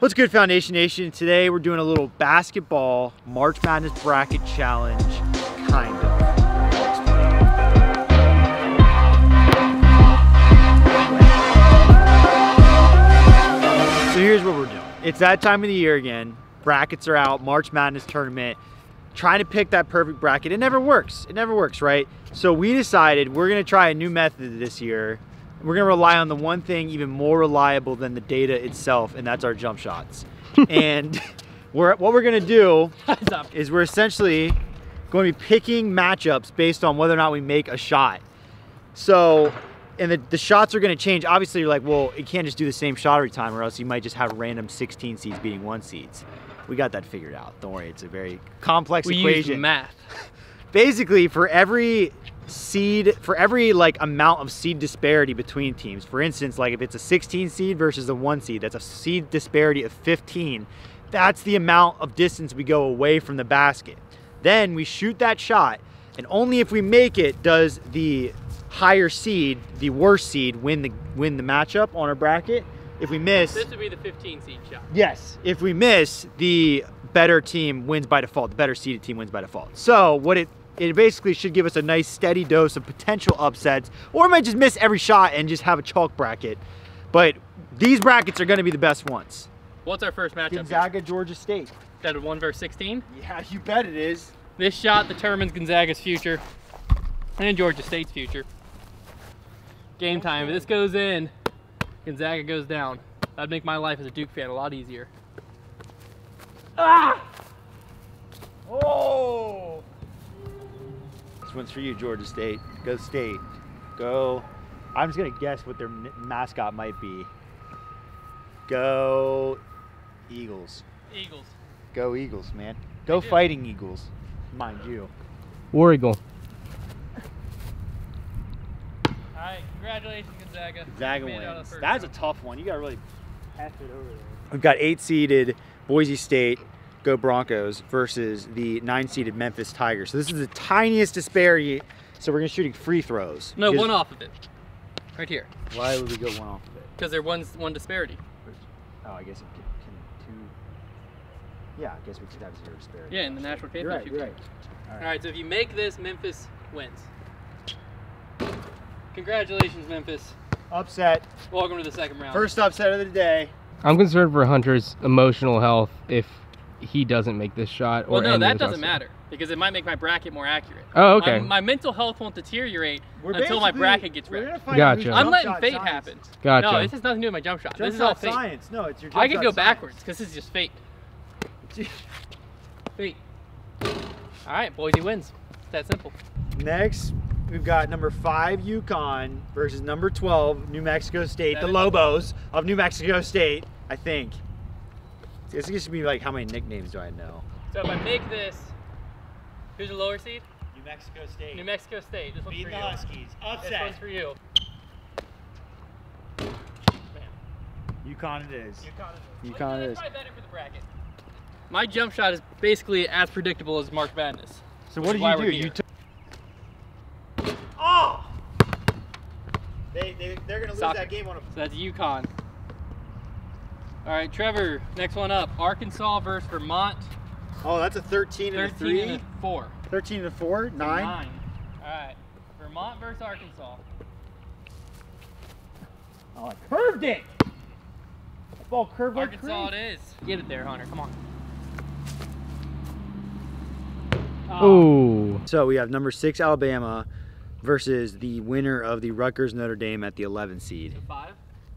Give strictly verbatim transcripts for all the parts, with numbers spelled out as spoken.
What's good, Foundation Nation? Today we're doing a little basketball March Madness bracket challenge, kind of. So here's what we're doing. It's that time of the year again. Brackets are out, March Madness tournament. Trying to pick that perfect bracket, it never works. It never works, right? So we decided we're gonna try a new method this year. We're gonna rely on the one thing even more reliable than the data itself, and that's our jump shots. And we're, what we're gonna do is we're essentially going to be picking matchups based on whether or not we make a shot. So, and the, the shots are gonna change. Obviously, you're like, well, it can't just do the same shot every time, or else you might just have random sixteen seeds beating one seeds. We got that figured out. Don't worry, it's a very complex we equation. Use math. Basically, for every seed, for every like amount of seed disparity between teams, for instance, like if it's a sixteen seed versus a one seed, that's a seed disparity of fifteen. That's the amount of distance we go away from the basket. Then we shoot that shot, and only if we make it does the higher seed, the worse seed, win the win the matchup on our bracket. If we miss, this would be the fifteen seed shot. Yes. If we miss, the better team wins by default. The better seeded team wins by default. So what it it basically should give us a nice steady dose of potential upsets, or we might just miss every shot and just have a chalk bracket. But these brackets are going to be the best ones. What's our first matchup? Gonzaga, here? Georgia State. That a one versus sixteen? Yeah, you bet it is. This shot determines Gonzaga's future and Georgia State's future. Game time. If this goes in, Gonzaga goes down. That'd make my life as a Duke fan a lot easier. Ah! Oh! This one's for you, Georgia State. Go State. Go. I'm just gonna guess what their mascot might be. Go Eagles. Eagles. Go Eagles, man. Go Fighting Eagles, mind you. War Eagle. All right, congratulations, Gonzaga. Gonzaga wins. That's round. A tough one. You got to really pass it over there. We've got eight-seeded Boise State, go Broncos, versus the nine-seeded Memphis Tigers. So this is the tiniest disparity, so we're going to shooting free throws. No, one off of it. Right here. Why would we go one off of it? Because they're one, one disparity. Oh, I guess it can, can two... Yeah, I guess we could have zero disparity. Yeah, in the national championship. You're right, you're right. All right. All right, so if you make this, Memphis wins. Congratulations, Memphis. Upset. Welcome to the second round. First upset of the day. I'm concerned for Hunter's emotional health if he doesn't make this shot. Or well, no, that doesn't matter because it might make my bracket more accurate. Oh, okay. My, my mental health won't deteriorate we're until my bracket gets ready. Gotcha. I'm letting fate science. happen. Gotcha. No, this has nothing to do with my jump shot. Jump this is all fate. Science. No, it's your jump I could go science. backwards because this is just fate. Fate. All right, Boise wins. It's that simple. Next. We've got number five UConn versus number twelve New Mexico State, Seven. the Lobos of New Mexico State, I think. This is gonna be like, how many nicknames do I know? So if I make this, who's the lower seed? New Mexico State. New Mexico State. This one's Beat for the you. Huskies. Upset. This one's for you. Man. UConn it is. UConn it is. UConn well, it is. Probably better for the bracket. My jump shot is basically as predictable as March Madness. So what did you do? You Oh! They, they, they're going to lose that game on them. So that's UConn. All right, Trevor, next one up. Arkansas versus Vermont. Oh, that's a thirteen and a three? thirteen and a four. thirteen and a four? nine? nine. All right. Vermont versus Arkansas. Oh, I curved it! That ball curved like crazy. Arkansas it is. Get it there, Hunter. Come on. Oh. Ooh. So we have number six, Alabama, versus the winner of the Rutgers Notre Dame at the eleven seed. So five?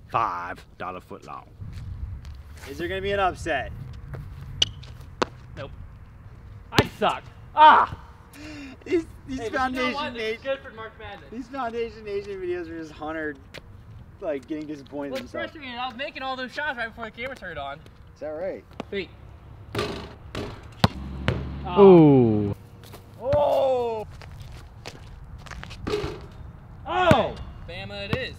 Five dollar foot long. Is there gonna be an upset? Nope. I suck. Ah! These, these hey, Foundation you know Nation. Good for March Madness. These Foundation Nation videos are just Hunter, like getting disappointed. What's frustrating? I was making all those shots right before the camera turned on. Is that right? Wait. Oh. Oh. Oh! Bama it is.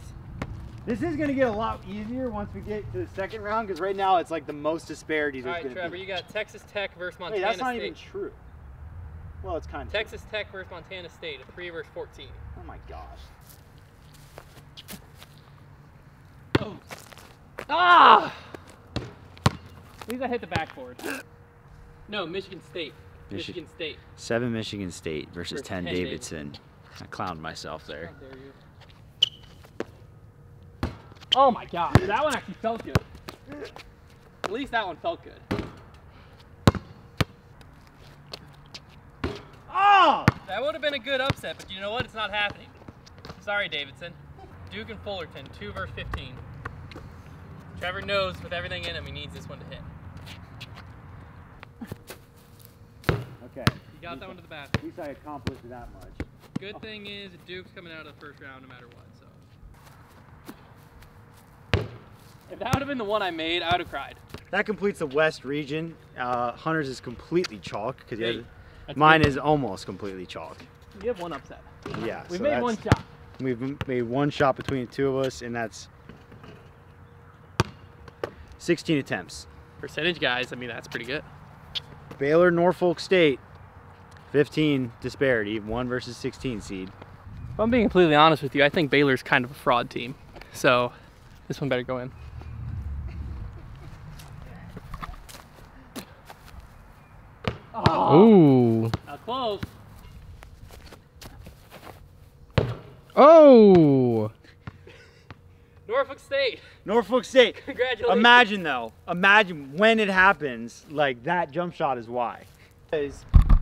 This is going to get a lot easier once we get to the second round because right now it's like the most disparities. All right, Trevor, be. you got Texas Tech versus Montana State. Hey, that's not State. even true. Well, it's kind of Texas true. Tech versus Montana State, a three versus fourteen. Oh, my gosh. Oh. Ah! At least I hit the backboard. No, Michigan State. Michigan, Michigan State. Seven Michigan State versus, versus ten, ten Davidson. Davidson. I clowned myself there. How dare you. Oh my God, that one actually felt good. At least that one felt good. Oh! That would have been a good upset, but you know what? It's not happening. Sorry, Davidson. Duke and Fullerton, two versus fifteen. Trevor knows with everything in him, he needs this one to hit. Okay. You got that one to the basket. At least I accomplished that much. Good thing is Duke's coming out of the first round no matter what, so. If that would have been the one I made, I would have cried. That completes the West region. Uh, Hunter's is completely chalk, because he has, mine good. is almost completely chalk. You have one upset. Yeah. We've so made one shot. We've made one shot between the two of us, and that's sixteen attempts. Percentage guys, I mean, that's pretty good. Baylor, Norfolk State, fifteen disparity, one versus sixteen seed. If I'm being completely honest with you, I think Baylor's kind of a fraud team. So this one better go in. Oh. Ooh. Not close. Oh. Norfolk State. Norfolk State. Congratulations. Imagine though, imagine when it happens, like that jump shot is why.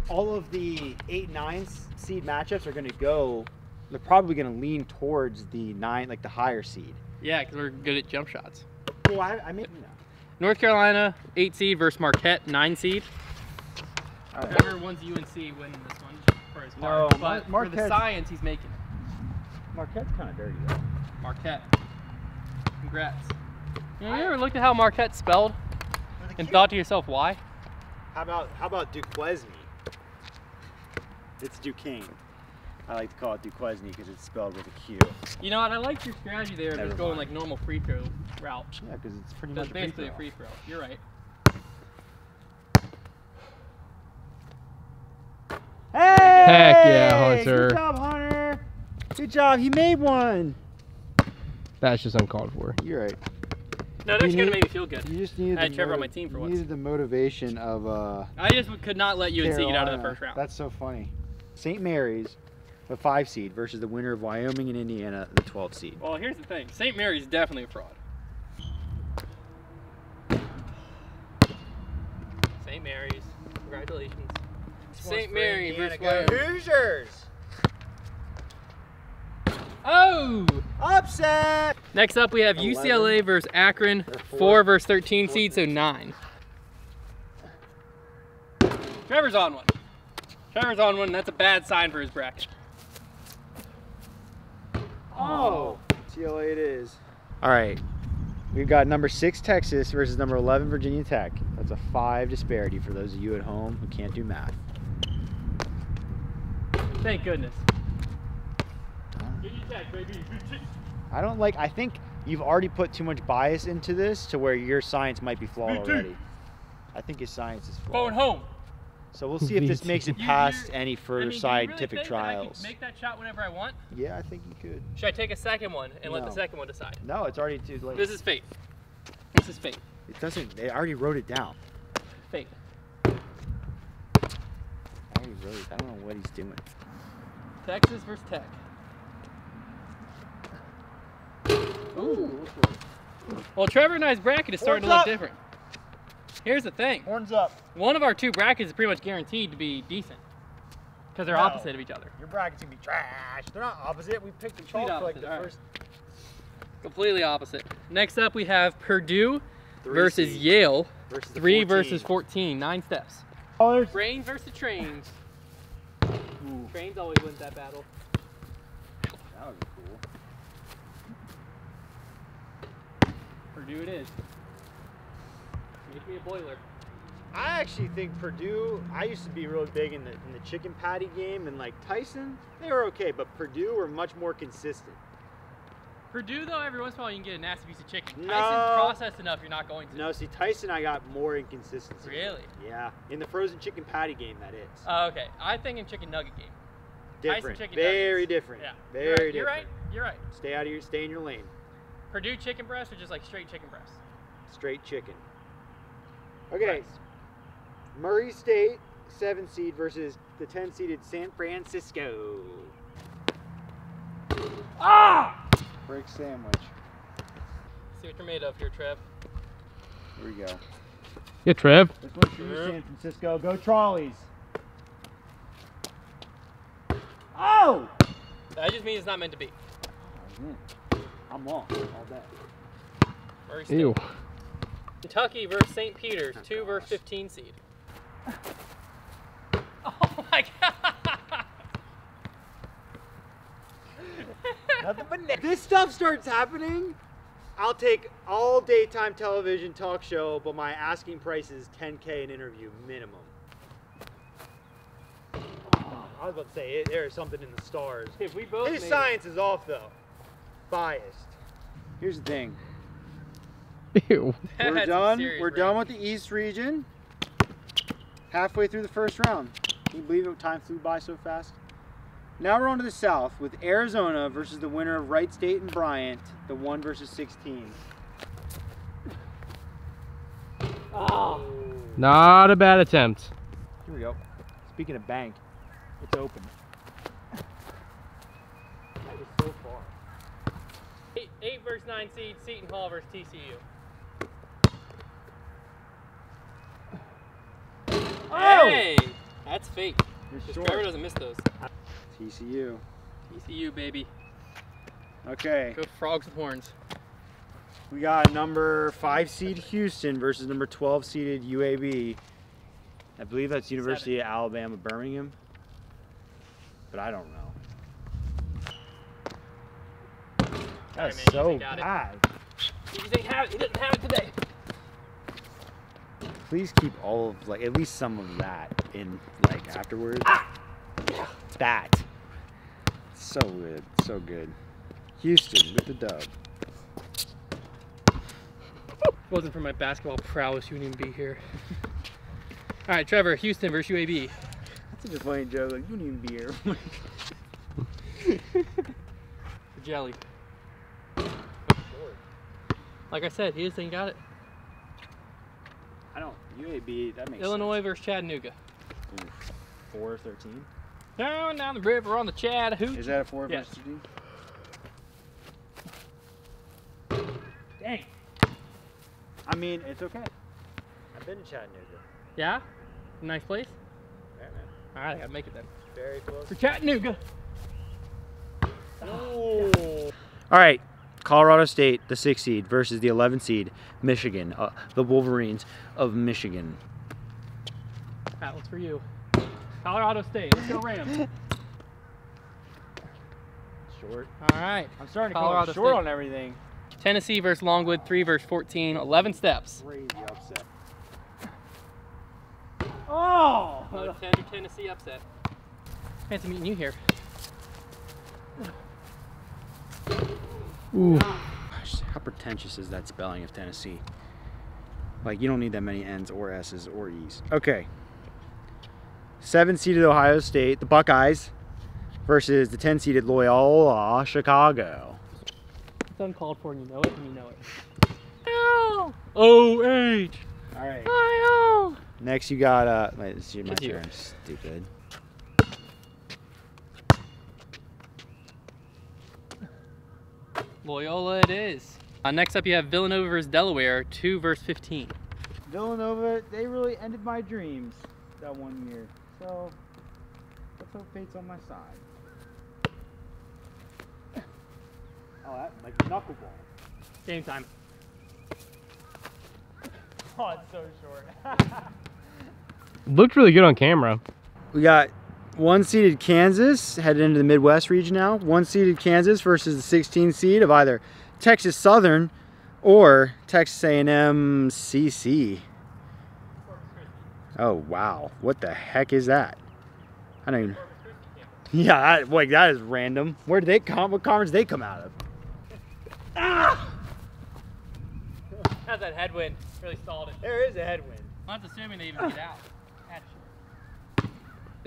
All of the eight, nine seed matchups are going to go, they're probably going to lean towards the nine, like the higher seed. Yeah, because we're good at jump shots. Well, I, I mean, no. North Carolina, eight seed versus Marquette, nine seed. All right. Whoever wins U N C winning this one for his part. No, but Mar for the science, he's making it. Marquette's kind of dirty though. Marquette. Congrats. You, know, you ever looked at how Marquette spelled and thought to yourself, why? How about how about Duquesne? It's Duquesne. I like to call it Duquesne because it's spelled with a Q. You know what? I like your strategy there. Never just going like normal free throw route. Yeah, because it's pretty so much it's basically a free throw. Off. You're right. Hey! Heck yeah, Hunter. Good job, Hunter. Good job. He made one. That's just uncalled for. You're right. No, that's going to make me feel good. You just needed I had Trevor on my team for once. You needed the motivation of... Uh, I just could not let U N C Carolina. Get out of the first round. That's so funny. Saint Mary's, the five seed, versus the winner of Wyoming and Indiana, the twelve seed. Well, here's the thing. Saint Mary's definitely a fraud. Saint Mary's. Congratulations. Saint Mary versus Wyoming. Hoosiers! Oh! Upset! Next up we have eleven. U C L A versus Akron, four. four versus thirteen four. Seed, so nine. Trevor's on one. Trevor's on one, and that's a bad sign for his bracket. Oh! U C L A it is. All right, we've got number six Texas versus number eleven Virginia Tech. That's a five disparity for those of you at home who can't do math. Thank goodness. I don't like, I think you've already put too much bias into this to where your science might be flawed already. I think his science is flawed. Going home. So we'll see if this makes it past any further I mean, scientific do you really think trials. That I can make that shot whenever I want? Yeah, I think you could. Should I take a second one and no. let the second one decide? No, it's already too late. This is fate. This is fate. It doesn't, they already wrote it down. Fate. I already wrote it, I don't know what he's doing. Texas versus Tech. Ooh. Well, Trevor and I's bracket is starting Horns to look up. different. Here's the thing. Horns up. One of our two brackets is pretty much guaranteed to be decent. Because they're no. opposite of each other. Your bracket's going to be trash. They're not opposite. We picked the chalk for like the right. first. Completely opposite. Next up we have Purdue three versus seed. Yale. Versus Three fourteen. Versus fourteen. Nine steps. Oh, Brains versus trains. Ooh. Trains always wins that battle. That would be cool. Purdue it is. Make me a boiler. I actually think Purdue, I used to be really big in the, in the chicken patty game and like Tyson, they were okay, but Purdue were much more consistent. Purdue though, every once in a while you can get a nasty piece of chicken. No. Tyson's processed enough, you're not going to. No, see Tyson I got more inconsistency. Really? Yeah, in the frozen chicken patty game that is. Uh, okay, I think in chicken nugget game. Different, Tyson, very nuggets. different. Yeah. Very you're right. different. You're right, you're right. Stay out of your, stay in your lane. Purdue chicken breast or just like straight chicken breast? Straight chicken. Okay, right. Murray State, seven seed versus the ten seeded San Francisco. Ah! Break sandwich. See what you're made of here, Trev. Here we go. Yeah, Trev. This one's for you, San Francisco. Go Trolleys. Oh! I just mean it's not meant to be. Oh, I'm wrong. All that. Murray State. Ew. Kentucky versus Saint Peter's, oh, two versus fifteen seed. Oh my God! Nothing but net. This stuff starts happening. I'll take all daytime television talk show, but my asking price is ten K an interview minimum. Oh, I was about to say it, there is something in the stars. If we both His science it. is off though. Biased. Here's the thing. Ew. We're done. We're break. done with the East region. Halfway through the first round. Can you believe it? Time flew by so fast. Now we're on to the South with Arizona versus the winner of Wright State and Bryant, the one versus sixteen. Oh. Not a bad attempt. Here we go. Speaking of bank, it's open. That was so far. Eight, eight versus nine seed, Seton Hall versus T C U. Oh! Hey, that's fake. This driver doesn't miss those. T C U. T C U, baby. Okay. Go frogs with horns. We got number five seed Houston versus number twelve seeded U A B. I believe that's University Seven. of Alabama, Birmingham. But I don't know. That's right, so bad. He doesn't have it. He doesn't have it today. Please keep all of, like, at least some of that in, like, afterwards. Ah! That. So good. So good. Houston with the dub. Wasn't for my basketball prowess, you wouldn't even be here. All right, Trevor, Houston versus U A B. That's such a funny joke. Like, you wouldn't even be here. Jelly. Like I said, he just ain't got it. I don't. U A B, that makes Illinois sense. Versus Chattanooga. Ooh, four thirteen? Down, down the river on the Chattahoochee. Is that a four yes. versus two D? Dang. I mean, it's okay. I've been to Chattanooga. Yeah? Nice place? Yeah, man. All right, I gotta make it then. Very close. For Chattanooga. Oh. Yeah. All right. Colorado State, the six seed, versus the eleven seed, Michigan, uh, the Wolverines of Michigan. That one's for you. Colorado State, let's go Rams. Short. All right. I'm starting to call short State. on everything. Tennessee versus Longwood, three versus fourteen, eleven steps. Crazy upset. Oh! Another Tennessee upset. Fancy meeting you here. Ooh. Gosh, how pretentious is that spelling of Tennessee? Like, you don't need that many N's or S's or E's. Okay. seven seeded Ohio State, the Buckeyes, versus the ten seeded Loyola Chicago. It's uncalled for, and you know it, and you know it. L O H. All right. I O. Next, you got uh. Wait, this is my it's turn. You. Stupid. Loyola it is. Uh, next up you have Villanova versus Delaware, two versus fifteen. Villanova, they really ended my dreams that one year. So, let's hope fate's on my side. Oh, that might be knuckleball. Game time. Oh, it's so short. Looked really good on camera. We got One seeded Kansas, headed into the Midwest region now. One seeded Kansas versus the sixteen seed of either Texas Southern or Texas A and M C C. Oh wow, what the heck is that? I don't even. Yeah, I, like that is random. Where did they come? What conference did they come out of? Ah! How's that headwind? Really stalled it. There is a headwind. I'm not assuming they even get out.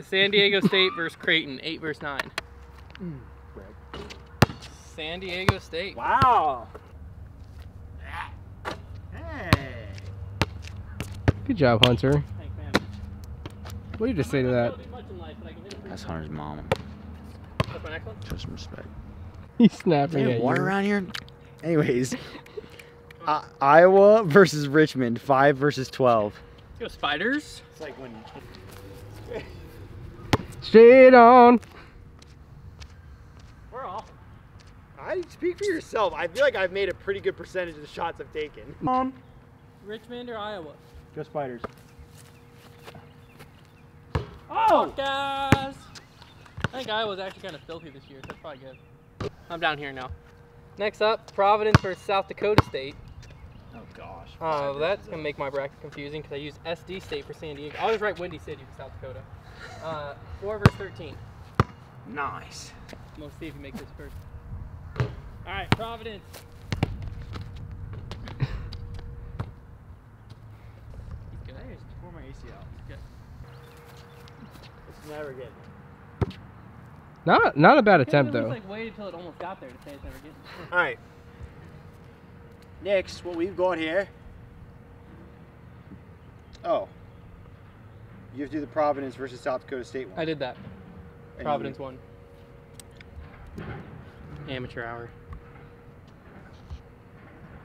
San Diego State versus Creighton, eight versus nine. Mm. San Diego State. Wow. Hey. Good job, Hunter. Thanks, man. What do you just say to that? That's Hunter's mom. That's my next one? Show some respect. He's snapping at you. Is there water around here? Anyways, uh, Iowa versus Richmond, five versus twelve. Yo, spiders. It's like when... Straight on. We're off. I speak for yourself. I feel like I've made a pretty good percentage of the shots I've taken. Mom. Richmond or Iowa? Go spiders. Oh! Guys! I think Iowa's actually kind of filthy this year, so that's probably good. I'm down here now. Next up, Providence versus South Dakota State. Oh gosh. Oh, uh, that's going to make my bracket confusing because I used S D State for San Diego. I was right Windy City for South Dakota. Uh, four versus thirteen. Nice. I'm going to see if you make this first. All right, Providence. He's good. I just tore my A C L. He's good. It's never good. Not, not a bad attempt, though. I like waited until it almost got there to say it's never getting. All right. Next, what we've got here. Oh. You have to do the Providence versus South Dakota State one. I did that. And Providence won. Amateur hour.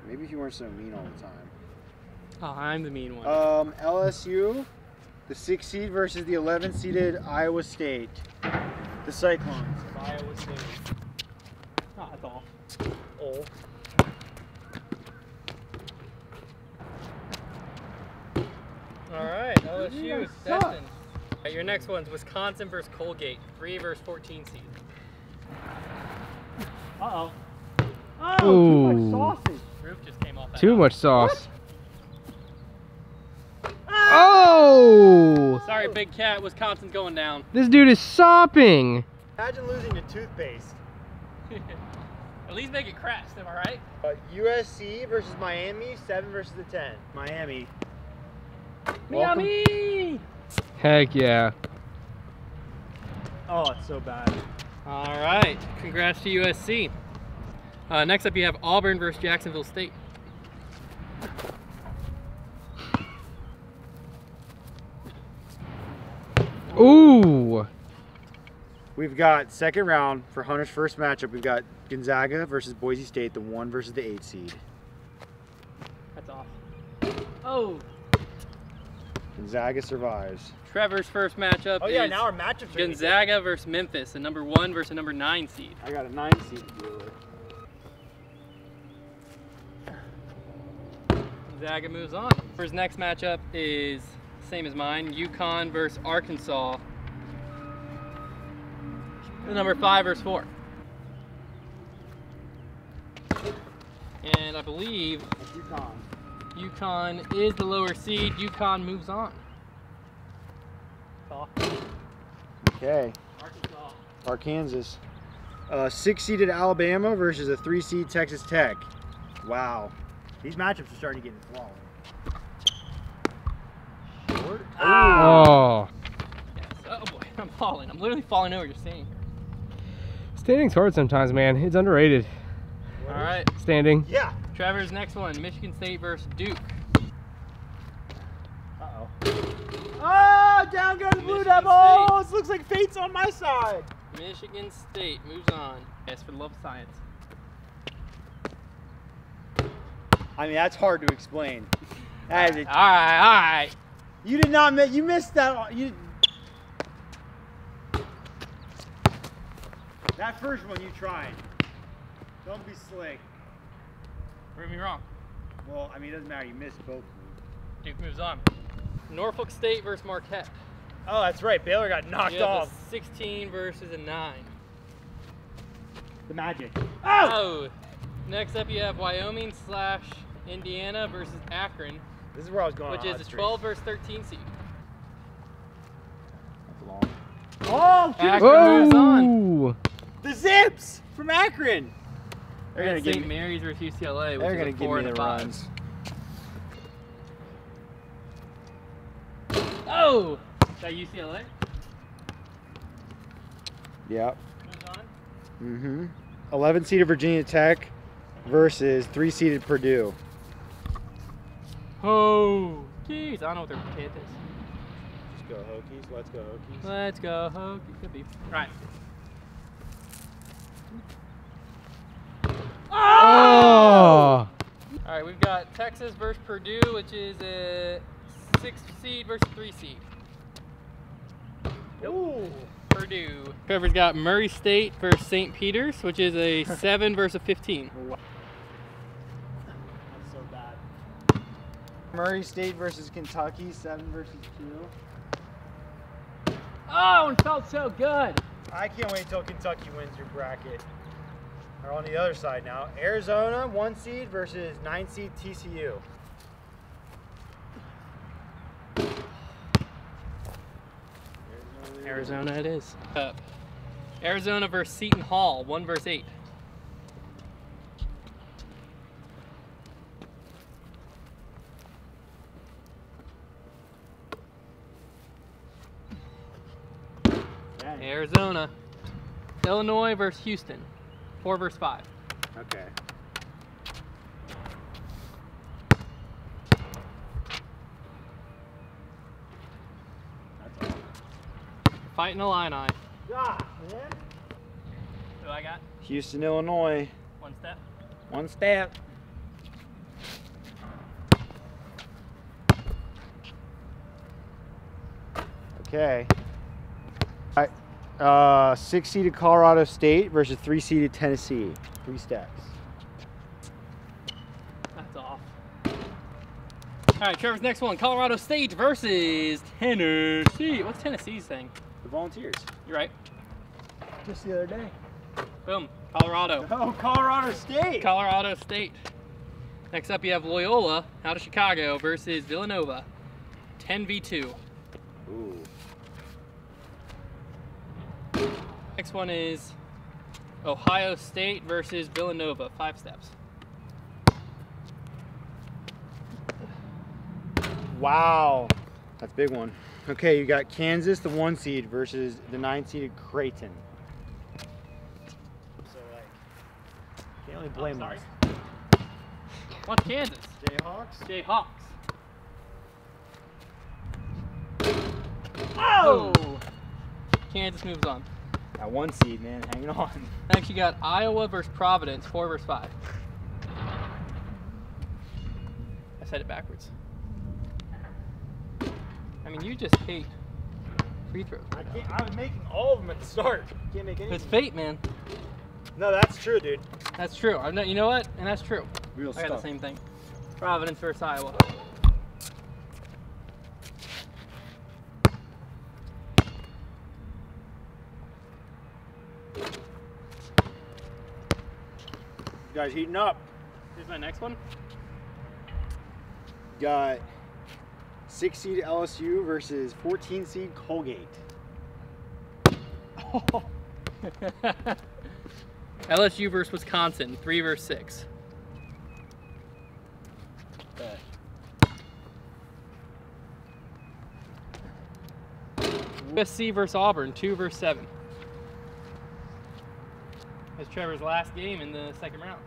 Maybe if you weren't so mean all the time. Oh, I'm the mean one. Um, L S U, the six seed versus the eleven seeded Iowa State. The Cyclones of Iowa State. Oh, that's all. Oh. Alright, L S U is destined. Right, your next one's Wisconsin versus Colgate, three versus fourteen seed. Uh-oh. Oh, oh, too much sausage. Roof just came off that Too house. much sauce. Oh! Sorry, Big Cat. Wisconsin's going down. This dude is sopping. Imagine losing your toothpaste. At least make it crash, am I right? Uh, U S C versus Miami, seven versus the ten. Miami. Miami! Welcome. Heck yeah. Oh, it's so bad. All right. Congrats to U S C. Uh, next up, you have Auburn versus Jacksonville State. Ooh. We've got second round for Hunter's first matchup. We've got Gonzaga versus Boise State, the one versus the eight seed. That's off. Oh. Gonzaga survives. Trevor's first matchup. Oh yeah, is now our matchups. Gonzaga are versus Memphis, the number one versus the number nine seed. I got a nine seed to deal with. Gonzaga moves on. For his next matchup is same as mine, UConn versus Arkansas. The number five versus four. And I believe it's UConn. UConn is the lower seed. UConn moves on. Okay. Arkansas. Arkansas. Uh, six-seeded Alabama versus a three-seed Texas Tech. Wow. These matchups are starting to get flawed. Short. Oh. Yes. Oh boy, I'm falling. I'm literally falling over. You're standing here. Standing's hard sometimes, man. It's underrated. What? All right. Standing. Yeah. Trevor's next one, Michigan State versus Duke. Uh-oh. Oh, down go the Blue Michigan Devils! State. Looks like fate's on my side. Michigan State moves on. Yes, for the love of science. I mean, that's hard to explain. That is a... All right, all right. You did not miss. You missed that. You... That first one you tried. Don't be slick. Prove me wrong. Well, I mean, it doesn't matter. You missed both. Duke moves on. Norfolk State versus Marquette. Oh, that's right. Baylor got knocked you off. A sixteen versus a nine. The Magic. Oh! Oh! Next up, you have Wyoming slash Indiana versus Akron. This is where I was going. Which is a twelve versus thirteen seed. That's long. Oh! Akron Whoa. moves on. The Zips from Akron. They're going to Saint Mary's versus U C L A, which they're going to give me the runs. Oh! Is that U C L A? Yep. Mm-hmm. eleven-seeded Virginia Tech versus three-seeded Purdue. Oh! Hokies! I don't know what their kid is. Just go Hokies. Let's go Hokies. Let's go Hokies. Could be. Right. Oh! Oh! All right, we've got Texas versus Purdue, which is a six seed versus three seed. Ooh. Purdue. Trevor's got Murray State versus Saint Peter's, which is a seven versus a fifteen. That's so bad. Murray State versus Kentucky, seven versus two. Oh, it felt so good. I can't wait till Kentucky wins your bracket. Or on the other side now. Arizona, one seed versus nine seed T C U. Arizona it is. Uh, Arizona versus Seton Hall, one versus eight. Dang. Arizona. Illinois versus Houston, four versus five. Okay. Fighting Illini. Gosh, man. Who I got? Houston, Illinois. One step. One step. Okay. All right. Uh, six seeded Colorado State versus three seeded Tennessee. Three steps. That's off. All right, Trevor's next one. Colorado State versus Tennessee. What's Tennessee's thing? The Volunteers. You're right. Just the other day. Boom. Colorado. Oh, Colorado State. Colorado State. Next up, you have Loyola out of Chicago versus Villanova. ten v two. Ooh. Next one is Ohio State versus Villanova. Five steps. Wow. That's a big one. Okay, you got Kansas, the one seed, versus the nine seeded Creighton. So like, can't really blame us. What's Kansas? Jayhawks. Jayhawks. Oh! Kansas moves on. That one seed, man, hanging on. Next, you got Iowa versus Providence, four versus five. I said it backwards. I mean, you just hate free throws. Right I, can't, I was making all of them at the start. Can't make any. It's fate, man. No, that's true, dude. That's true. I'm not, you know what? And that's true. Real I stuff. I got the same thing. Providence versus Iowa. You guys heating up. Here's my next one. Got six seed L S U versus fourteen seed Colgate. Oh. L S U versus Wisconsin, three versus six. Okay. U S C versus Auburn, two versus seven. That's Trevor's last game in the second round.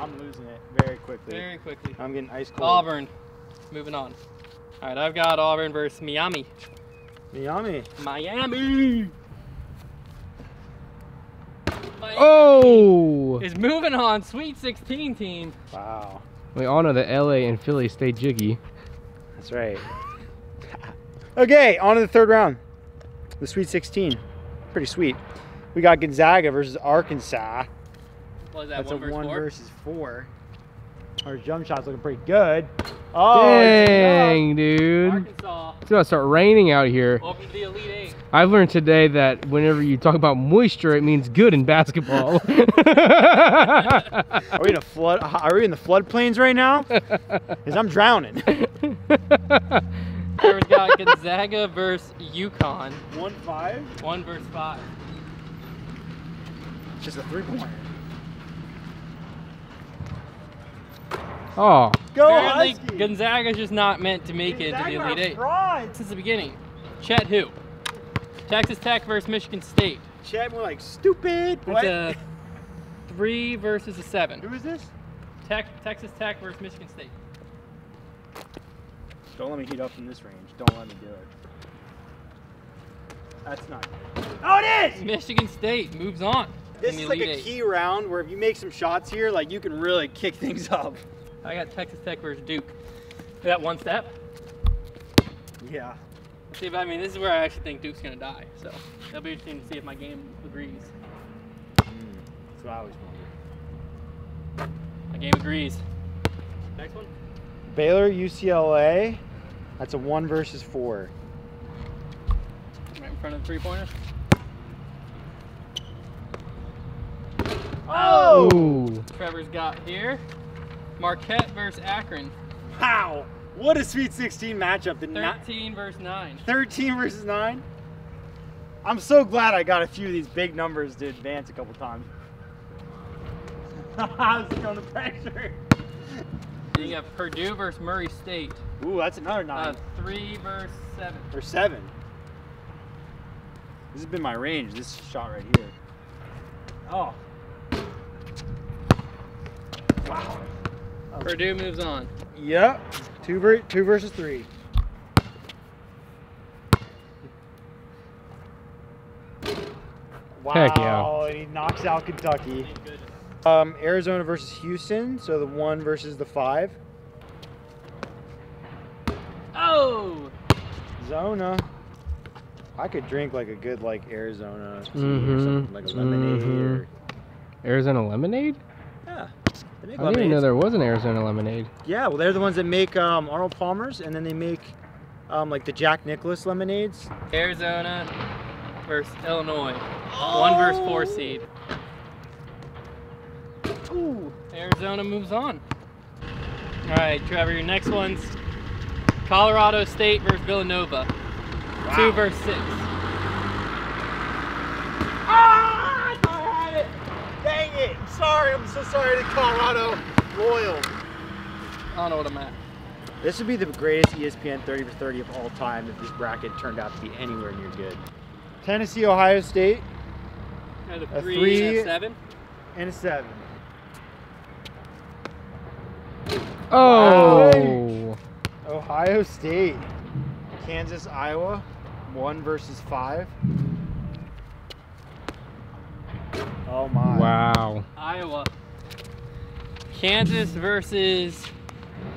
I'm losing it very quickly. Very quickly. I'm getting ice cold. Auburn. Moving on. All right, I've got Auburn versus Miami. Miami. Miami. Oh! Is moving on. Sweet sixteen team. Wow. We honor the L A and Philly stay jiggy. That's right. Okay, on to the third round. The Sweet sixteen. Pretty sweet. We got Gonzaga versus Arkansas. That That's one a versus one four? versus four. Our jump shot's looking pretty good. Oh, dang, dude! Arkansas. It's gonna start raining out here. Welcome to the Elite Eight. I've learned today that whenever you talk about moisture, it means good in basketball. Are we in a flood? Are we in the floodplains right now? Because I'm drowning. We've got Gonzaga versus UConn. One five. One versus five. Just a three pointer. Oh. Go Apparently, Husky. Gonzaga's just not meant to make Gonzaga it to the Elite Eight. Fraud. Since the beginning. Chet who? Texas Tech versus Michigan State. Chet, we're like, stupid. It's what? A three versus a seven. Who is this? Tech, Texas Tech versus Michigan State. Don't let me heat up from this range. Don't let me do it. That's not good. Oh, it is! Michigan State moves on. This is like a key round where if you make some shots here, like you can really kick things up. I got Texas Tech versus Duke. That one step. Yeah. See, but I mean, this is where I actually think Duke's gonna die. So that'll be interesting to see if my game agrees. Mm, that's what I always wonder. My game agrees. Next one. Baylor, U C L A. That's a one versus four. Right in front of the three-pointer. Oh! Ooh. Trevor's got here. Marquette versus Akron. Wow! What a Sweet sixteen matchup. The thirteen versus nine. thirteen versus nine? I'm so glad I got a few of these big numbers to advance a couple times. I was feeling the pressure. You got Purdue versus Murray State. Ooh, that's another nine. Uh, three versus seven. Or seven. This has been my range, this shot right here. Oh. Wow. Purdue moves on. Yep. Two, ver two versus three. Wow. Heck yeah. And he knocks out Kentucky. Um, Arizona versus Houston, so the one versus the five. Oh! Zona. I could drink like a good like Arizona mm-hmm. or something, like a lemonade. Mm-hmm. or... Arizona lemonade? Yeah. I didn't even know there was an Arizona lemonade. Yeah, well, they're the ones that make um, Arnold Palmer's, and then they make um, like the Jack Nicklaus lemonades. Arizona versus Illinois. Oh. One versus four seed. Ooh. Arizona moves on. All right, Trevor, your next one's Colorado State versus Villanova. Wow. Two versus six. Ah! I had it. Dang it! Sorry, I'm so sorry to Colorado Royal. I don't know what I'm at. This would be the greatest E S P N thirty for thirty of all time if this bracket turned out to be anywhere near good. Tennessee, Ohio State. At a, a three, three and a seven. And a seven. Oh! Wow. Ohio State. Kansas, Iowa. One versus five. Oh my. Wow. Iowa. Kansas versus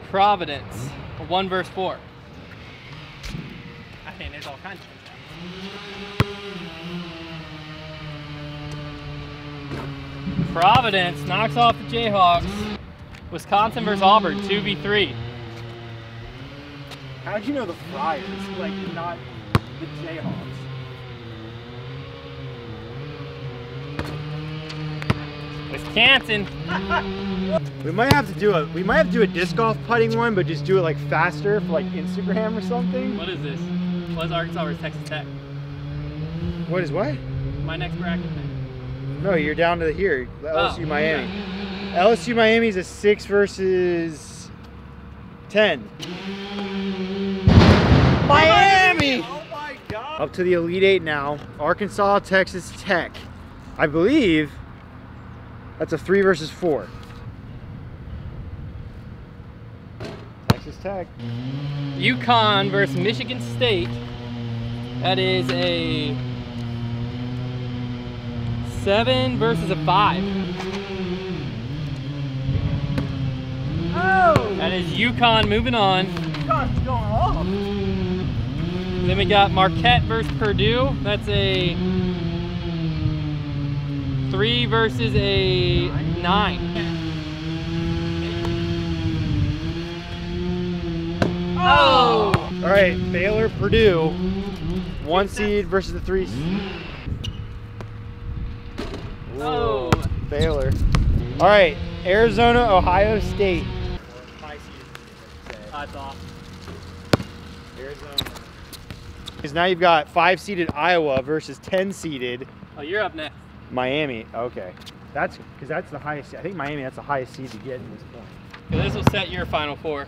Providence. One versus four. I think there's all kinds of things. Providence knocks off the Jayhawks. Wisconsin versus Auburn, two v three. How'd you know the Friars? Like, not the Jayhawks. Wisconsin. we might have to do a we might have to do a disc golf putting one, but just do it like faster for like Instagram or something. What is this? What is Arkansas versus Texas Tech? What is what? My next bracket thing. No, you're down to here. L S U oh, Miami. Yeah. L S U Miami is a six versus ten. Miami! Oh my God! Up to the Elite Eight now. Arkansas, Texas Tech. I believe. That's a three versus four. Texas Tech. UConn versus Michigan State. That is a seven versus a five. Oh! That is UConn moving on. UConn's going off. Then we got Marquette versus Purdue. That's a three versus a nine. Oh! All right, Baylor, Purdue. One seed versus the three seed. Oh! Baylor. All right, Arizona, Ohio State. That's off. Arizona. Because now you've got five-seeded Iowa versus ten-seeded. Oh, you're up next. Miami, okay. That's because that's the highest. I think Miami, that's the highest seed to get in this point. Okay, this will set your final four.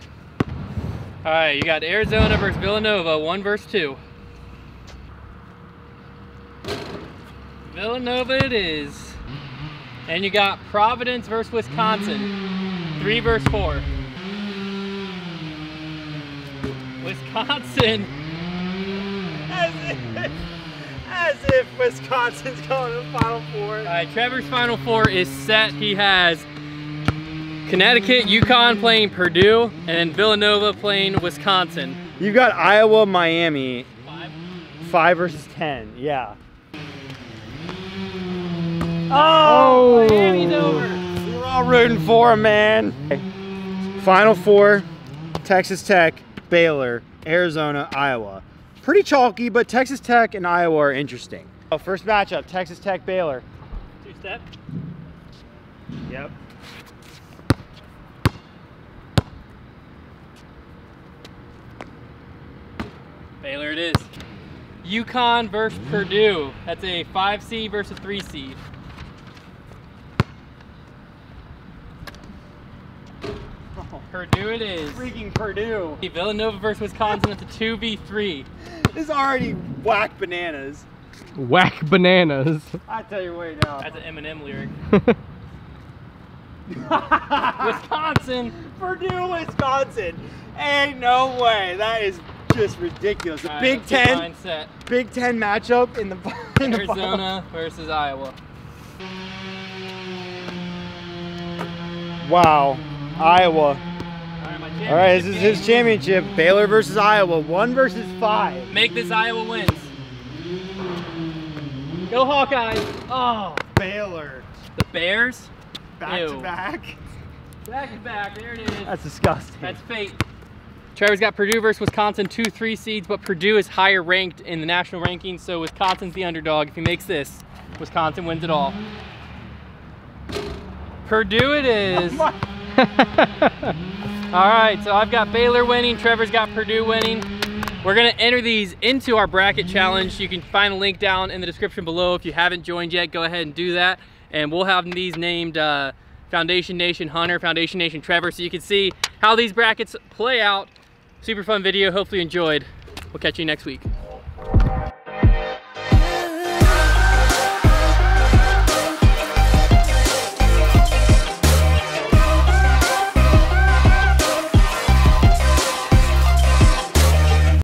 All right, you got Arizona versus Villanova, one versus two. Villanova it is. And you got Providence versus Wisconsin, three versus four. Wisconsin. As if, as if Wisconsin's going to the Final Four. All right, Trevor's Final Four is set. He has Connecticut, UConn playing Purdue, and then Villanova playing Wisconsin. You've got Iowa, Miami. Five? Five versus ten, yeah. Oh, oh, Miami's over. We're all rooting for him, man. Final Four, Texas Tech, Baylor, Arizona, Iowa. Pretty chalky, but Texas Tech and Iowa are interesting. Oh, first matchup, Texas Tech, Baylor. Two-step. Yep. Baylor it is. UConn versus Purdue. That's a five seed versus three seed. Oh, Purdue it is. Freaking Purdue. Villanova versus Wisconsin at the two v three. This is already whack bananas. Whack bananas. I tell you right now. That's an Eminem lyric. Wisconsin. Purdue, Wisconsin. Ain't no way. That is just ridiculous. The right, Big Ten, Big Ten matchup in the in Arizona the versus Iowa. Wow, Iowa. All right, All right, this is his championship. Baylor versus Iowa, one versus five. Make this Iowa wins. Go Hawkeyes! Oh, Baylor. The Bears. Back Ew. to back. Back to back. There it is. That's disgusting. That's fate. Trevor's got Purdue versus Wisconsin, two three seeds, but Purdue is higher ranked in the national rankings, so Wisconsin's the underdog. If he makes this, Wisconsin wins it all. Purdue it is. Oh all right, so I've got Baylor winning, Trevor's got Purdue winning. We're gonna enter these into our bracket challenge. You can find a link down in the description below. If you haven't joined yet, go ahead and do that. And we'll have these named uh, Foundation Nation Hunter, Foundation Nation Trevor, so you can see how these brackets play out. Super fun video, hopefully you enjoyed. We'll catch you next week.